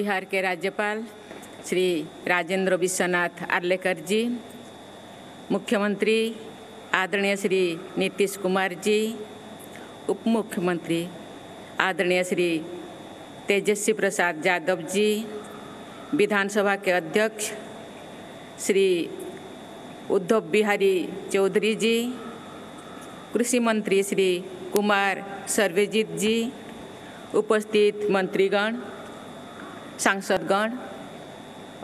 बिहार के राज्यपाल श्री राजेंद्र विश्वनाथ आर्लेकर जी, मुख्यमंत्री आदरणीय श्री नीतीश कुमार जी, उप मुख्यमंत्री आदरणीय श्री तेजस्वी प्रसाद यादव जी, विधानसभा के अध्यक्ष श्री उद्धव बिहारी चौधरी जी, कृषि मंत्री श्री कुमार सर्वजीत जी, उपस्थित मंत्रीगण, सांसदगण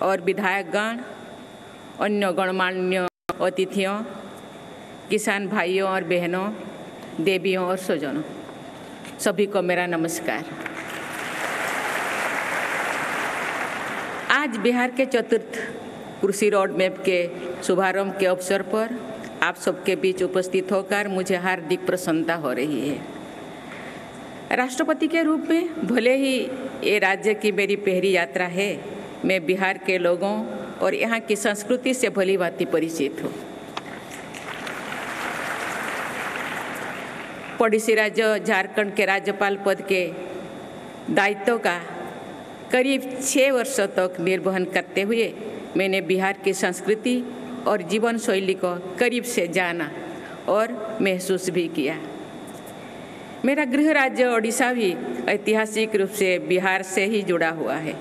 और विधायकगण, अन्य गणमान्य अतिथियों, किसान भाइयों और बहनों, देवियों और स्वजनों, सभी को मेरा नमस्कार। आज बिहार के चतुर्थ कृषि रोड मैप के शुभारंभ के अवसर पर आप सबके बीच उपस्थित होकर मुझे हार्दिक प्रसन्नता हो रही है। राष्ट्रपति के रूप में भले ही ये राज्य की मेरी पहली यात्रा है, मैं बिहार के लोगों और यहाँ की संस्कृति से भलीभांति परिचित हूँ। पड़ोसी राज्य झारखंड के राज्यपाल पद के दायित्व का करीब 6 वर्षों तक निर्वहन करते हुए मैंने बिहार की संस्कृति और जीवन शैली को करीब से जाना और महसूस भी किया। मेरा गृह राज्य ओडिशा भी ऐतिहासिक रूप से बिहार से ही जुड़ा हुआ है,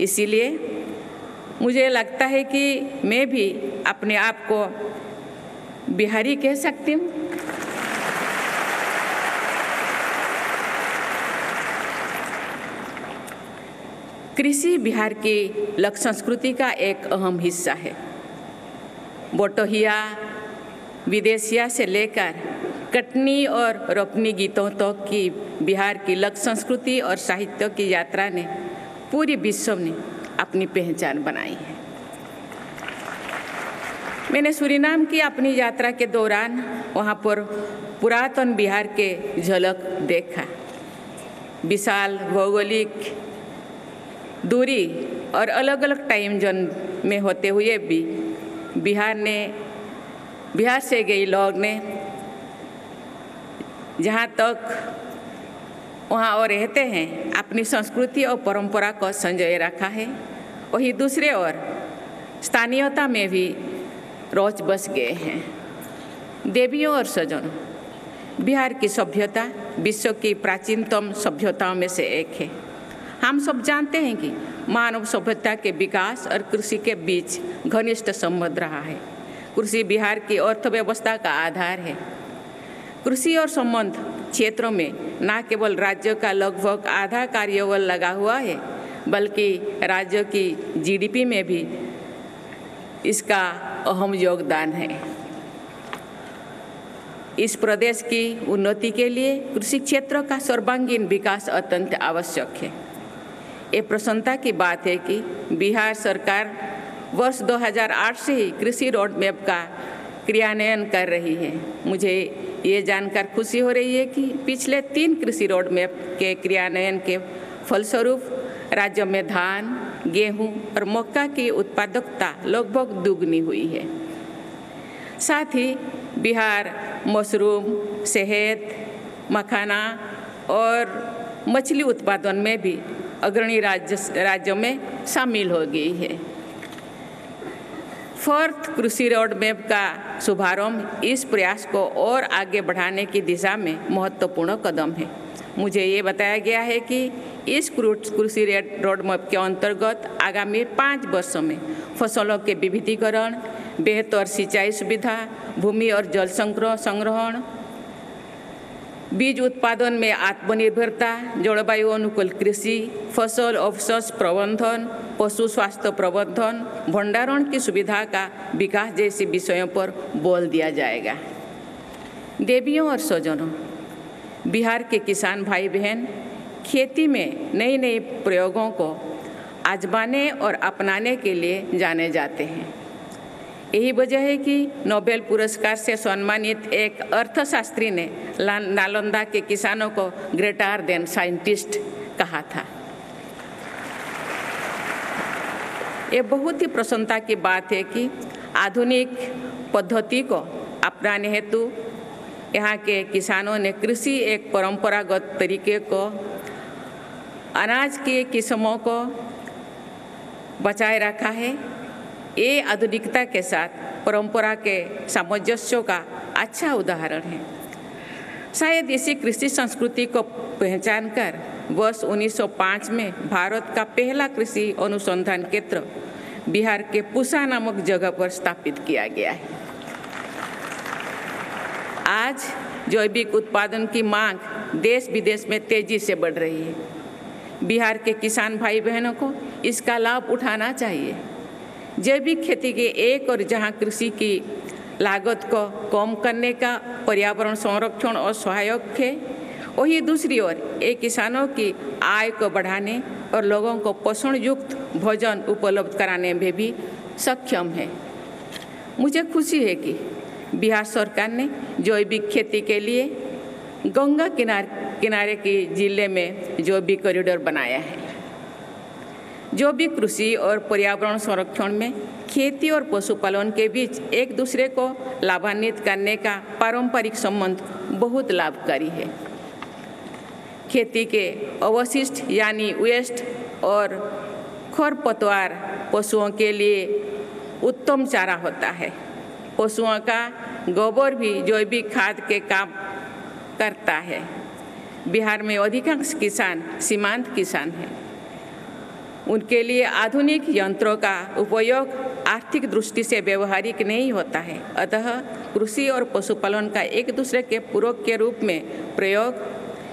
इसीलिए मुझे लगता है कि मैं भी अपने आप को बिहारी कह सकती हूँ। कृषि बिहार की लोक संस्कृति का एक अहम हिस्सा है। बोटोहिया, विदेशिया से लेकर कटनी और रोपनी गीतों तक की बिहार की लोक संस्कृति और साहित्य की यात्रा ने पूरे विश्व में अपनी पहचान बनाई है। मैंने सूरीनाम की अपनी यात्रा के दौरान वहाँ पर पुरातन बिहार के झलक देखा। विशाल भौगोलिक दूरी और अलग अलग टाइम जोन में होते हुए भी बिहार से गए लोग ने जहाँ तक वहाँ और रहते हैं अपनी संस्कृति और परंपरा को संजोए रखा है, वहीं दूसरे और स्थानीयता में भी रोज बस गए हैं। देवियों और सजन, बिहार की सभ्यता विश्व की प्राचीनतम सभ्यताओं में से एक है। हम सब जानते हैं कि मानव सभ्यता के विकास और कृषि के बीच घनिष्ठ संबंध रहा है। कृषि बिहार की अर्थव्यवस्था का आधार है। कृषि और संबंध क्षेत्रों में न केवल राज्य का लगभग आधा कार्यबल लगा हुआ है, बल्कि राज्य की जीडीपी में भी इसका अहम योगदान है। इस प्रदेश की उन्नति के लिए कृषि क्षेत्र का सर्वांगीण विकास अत्यंत आवश्यक है। ये प्रसन्नता की बात है कि बिहार सरकार वर्ष 2008 से ही कृषि रोड मैप का क्रियान्वयन कर रही है। मुझे ये जानकर खुशी हो रही है कि पिछले 3 कृषि रोड मैप के क्रियान्वयन के फलस्वरूप राज्य में धान, गेहूं और मक्का की उत्पादकता लगभग दुगनी हुई है। साथ ही बिहार मशरूम, शहद, मखाना और मछली उत्पादन में भी अग्रणी राज्यों में शामिल हो गई है। 4th कृषि रोड मैप का शुभारंभ इस प्रयास को और आगे बढ़ाने की दिशा में महत्वपूर्ण कदम है। मुझे ये बताया गया है कि इस कृषि रोड मैप के अंतर्गत आगामी 5 वर्षों में फसलों के विविधीकरण, बेहतर सिंचाई सुविधा, भूमि और जल संग्रहण, बीज उत्पादन में आत्मनिर्भरता, जलवायु अनुकूल कृषि, फसल अवशेष प्रबंधन, पशु स्वास्थ्य प्रबंधन, भंडारण की सुविधा का विकास जैसे विषयों पर बल दिया जाएगा। देवियों और स्वजनों, बिहार के किसान भाई बहन खेती में नए नए प्रयोगों को आजमाने और अपनाने के लिए जाने जाते हैं। यही वजह है कि नोबेल पुरस्कार से सम्मानित एक अर्थशास्त्री ने नालंदा के किसानों को ग्रेटर देन साइंटिस्ट कहा था। ये बहुत ही प्रसन्नता की बात है कि आधुनिक पद्धति को अपनाने हेतु यहाँ के किसानों ने कृषि एक परंपरागत तरीके को, अनाज की किस्मों को बचाए रखा है। ये आधुनिकता के साथ परंपरा के सामंजस्य का अच्छा उदाहरण है। शायद इसी कृषि संस्कृति को पहचानकर वर्ष 1905 में भारत का पहला कृषि अनुसंधान केंद्र बिहार के पुसा नामक जगह पर स्थापित किया गया है। आज जैविक उत्पादन की मांग देश विदेश में तेजी से बढ़ रही है। बिहार के किसान भाई बहनों को इसका लाभ उठाना चाहिए। जैविक खेती के एक और जहां कृषि की लागत को कम करने का पर्यावरण संरक्षण और सहायक है, वही दूसरी ओर ये किसानों की आय को बढ़ाने और लोगों को पोषण युक्त भोजन उपलब्ध कराने में भी सक्षम है। मुझे खुशी है कि बिहार सरकार ने जैविक खेती के लिए गंगा किनारे के जिले में जैविक कॉरिडोर बनाया है। जैविक कृषि और पर्यावरण संरक्षण में खेती और पशुपालन के बीच एक दूसरे को लाभान्वित करने का पारंपरिक संबंध बहुत लाभकारी है। खेती के अवशिष्ट यानी वेस्ट और खरपतवार पशुओं के लिए उत्तम चारा होता है। पशुओं का गोबर भी जैविक खाद के काम करता है। बिहार में अधिकांश किसान सीमांत किसान हैं। उनके लिए आधुनिक यंत्रों का उपयोग आर्थिक दृष्टि से व्यवहारिक नहीं होता है, अतः कृषि और पशुपालन का एक दूसरे के पूरक के रूप में प्रयोग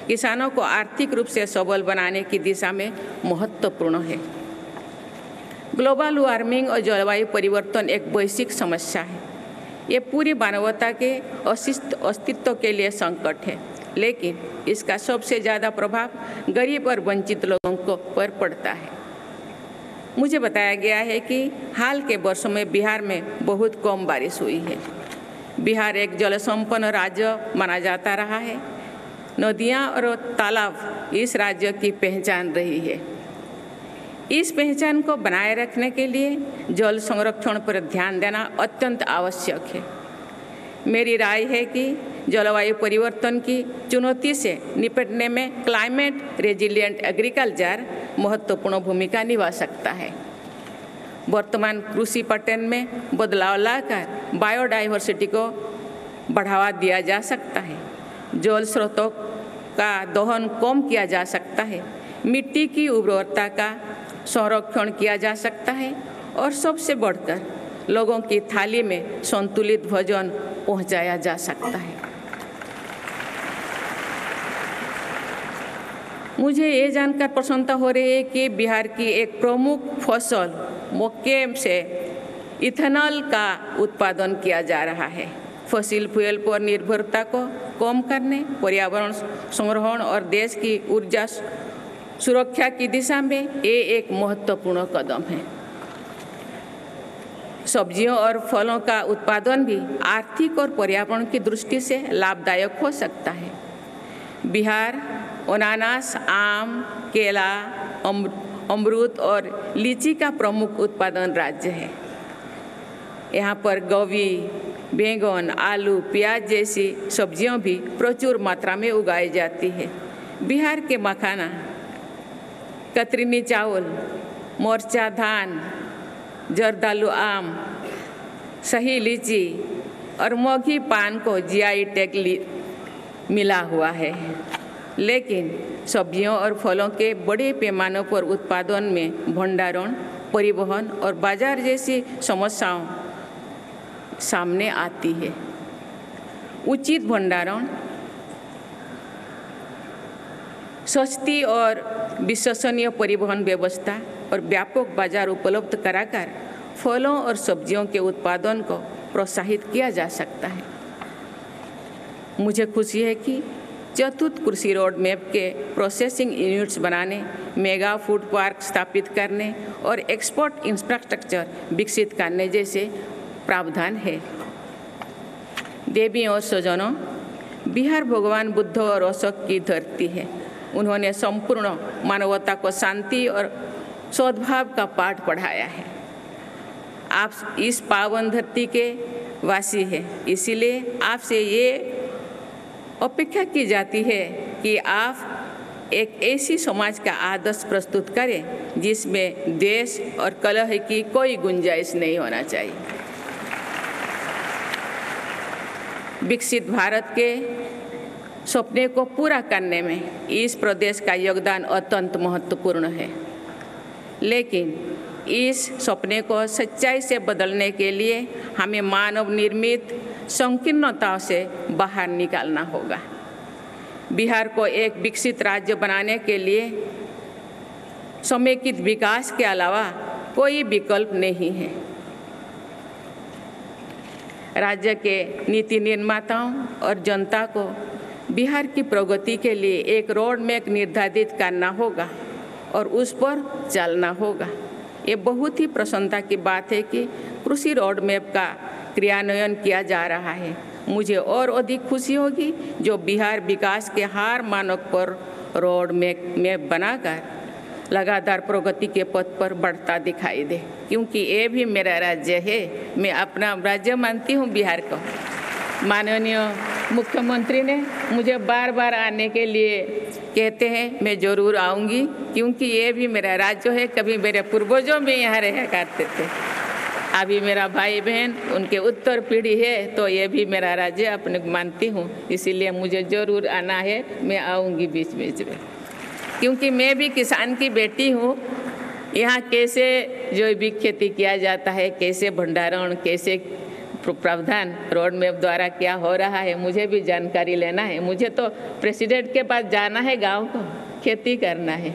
किसानों को आर्थिक रूप से सबल बनाने की दिशा में महत्वपूर्ण है। ग्लोबल वार्मिंग और जलवायु परिवर्तन एक वैश्विक समस्या है। ये पूरी मानवता के अस्तित्व के लिए संकट है, लेकिन इसका सबसे ज़्यादा प्रभाव गरीब और वंचित लोगों को पर पड़ता है। मुझे बताया गया है कि हाल के वर्षों में बिहार में बहुत कम बारिश हुई है। बिहार एक जलसंपन्न राज्य माना जाता रहा है। नदियाँ और तालाब इस राज्य की पहचान रही है। इस पहचान को बनाए रखने के लिए जल संरक्षण पर ध्यान देना अत्यंत आवश्यक है। मेरी राय है कि जलवायु परिवर्तन की चुनौती से निपटने में क्लाइमेट रेजिलिएंट एग्रीकल्चर महत्वपूर्ण भूमिका निभा सकता है। वर्तमान कृषि पैटर्न में बदलाव लाकर बायोडायवर्सिटी को बढ़ावा दिया जा सकता है। जल स्रोतों का दोहन कम किया जा सकता है। मिट्टी की उर्वरता का संरक्षण किया जा सकता है और सबसे बढ़कर लोगों की थाली में संतुलित भोजन पहुंचाया जा सकता है। मुझे ये जानकर प्रसन्नता हो रही है कि बिहार की एक प्रमुख फसल मक्के से इथेनॉल का उत्पादन किया जा रहा है। फॉसिल फ्यूल पर निर्भरता को कम करने, पर्यावरण संरक्षण और देश की ऊर्जा सुरक्षा की दिशा में ये एक महत्वपूर्ण कदम है। सब्जियों और फलों का उत्पादन भी आर्थिक और पर्यावरण की दृष्टि से लाभदायक हो सकता है। बिहार अनानास, आम, केला, अमरूद और लीची का प्रमुख उत्पादन राज्य है। यहाँ पर गोभी, बैंगन, आलू, प्याज जैसी सब्जियों भी प्रचुर मात्रा में उगाई जाती है। बिहार के मखाना, कतरनी चावल, मोरचा धान, जर्दालू आम, सही लीची और मोघी पान को जीआई टैग मिला हुआ है। लेकिन सब्जियों और फलों के बड़े पैमाने पर उत्पादन में भंडारण, परिवहन और बाजार जैसी समस्याओं सामने आती है। उचित भंडारण, सस्ती और विश्वसनीय परिवहन व्यवस्था और व्यापक बाजार उपलब्ध कराकर फलों और सब्जियों के उत्पादन को प्रोत्साहित किया जा सकता है। मुझे खुशी है कि चतुर्थ कृषि रोड मैप के प्रोसेसिंग यूनिट्स बनाने, मेगा फूड पार्क स्थापित करने और एक्सपोर्ट इंफ्रास्ट्रक्चर विकसित करने जैसे प्रावधान है। देवी और स्वजनों, बिहार भगवान बुद्ध और अशोक की धरती है। उन्होंने संपूर्ण मानवता को शांति और सद्भाव का पाठ पढ़ाया है। आप इस पावन धरती के वासी हैं, इसीलिए आपसे ये अपेक्षा की जाती है कि आप एक ऐसी समाज का आदर्श प्रस्तुत करें जिसमें देश और कलह की कोई गुंजाइश नहीं होना चाहिए। विकसित भारत के सपने को पूरा करने में इस प्रदेश का योगदान अत्यंत महत्वपूर्ण है, लेकिन इस सपने को सच्चाई से बदलने के लिए हमें मानव निर्मित संकीर्णताओं से बाहर निकालना होगा। बिहार को एक विकसित राज्य बनाने के लिए समेकित विकास के अलावा कोई विकल्प नहीं है। राज्य के नीति निर्माताओं और जनता को बिहार की प्रगति के लिए एक रोड मैप निर्धारित करना होगा और उस पर चलना होगा। ये बहुत ही प्रसन्नता की बात है कि कृषि रोड मैप का क्रियान्वयन किया जा रहा है। मुझे और अधिक खुशी होगी जो बिहार विकास के हर मानक पर रोड मैप बनाकर लगातार प्रगति के पथ पर बढ़ता दिखाई दे, क्योंकि ये भी मेरा राज्य है, मैं अपना राज्य मानती हूँ बिहार को। माननीय मुख्यमंत्री ने मुझे बार बार आने के लिए कहते हैं, मैं ज़रूर आऊँगी क्योंकि ये भी मेरा राज्य है। कभी मेरे पूर्वजों भी यहाँ रहा करते थे, अभी मेरा भाई बहन उनके उत्तर पीढ़ी है, तो ये भी मेरा राज्य अपने मानती हूँ, इसीलिए मुझे ज़रूर आना है। मैं आऊँगी बीच बीच में, क्योंकि मैं भी किसान की बेटी हूँ। यहाँ कैसे जैविक खेती किया जाता है, कैसे भंडारण, कैसे प्रावधान रोड मैप द्वारा क्या हो रहा है, मुझे भी जानकारी लेना है। मुझे तो प्रेसिडेंट के पास जाना है, गांव को खेती करना है।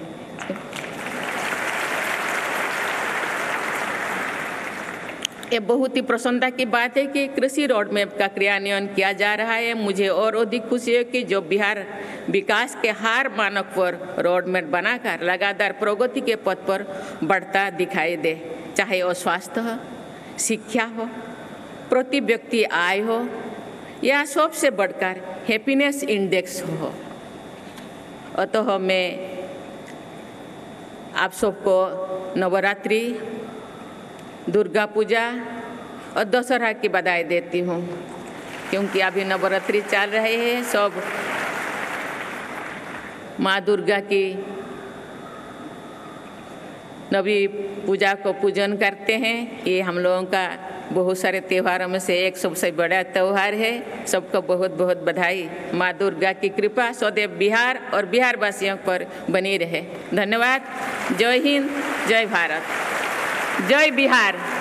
ये बहुत ही प्रसन्नता की बात है कि कृषि रोड मैप का क्रियान्वयन किया जा रहा है। मुझे और अधिक खुशी है कि जो बिहार विकास के हर मानक पर रोड मैप बनाकर लगातार प्रगति के पथ पर बढ़ता दिखाई दे, चाहे वो स्वास्थ्य हो, शिक्षा हो, प्रति व्यक्ति आय हो या सबसे बढ़कर हैप्पीनेस इंडेक्स हो। अतः मैं आप सबको नवरात्रि, दुर्गा पूजा और दशहरा की बधाई देती हूँ, क्योंकि अभी नवरात्रि चल रहे हैं। सब माँ दुर्गा की नवी पूजा को पूजन करते हैं। ये हम लोगों का बहुत सारे त्योहारों में से एक सबसे बड़ा त्यौहार है। सबको बहुत बहुत बधाई। माँ दुर्गा की कृपा सदैव बिहार और बिहारवासियों पर बनी रहे। धन्यवाद। जय हिंद, जय भारत, जय बिहार।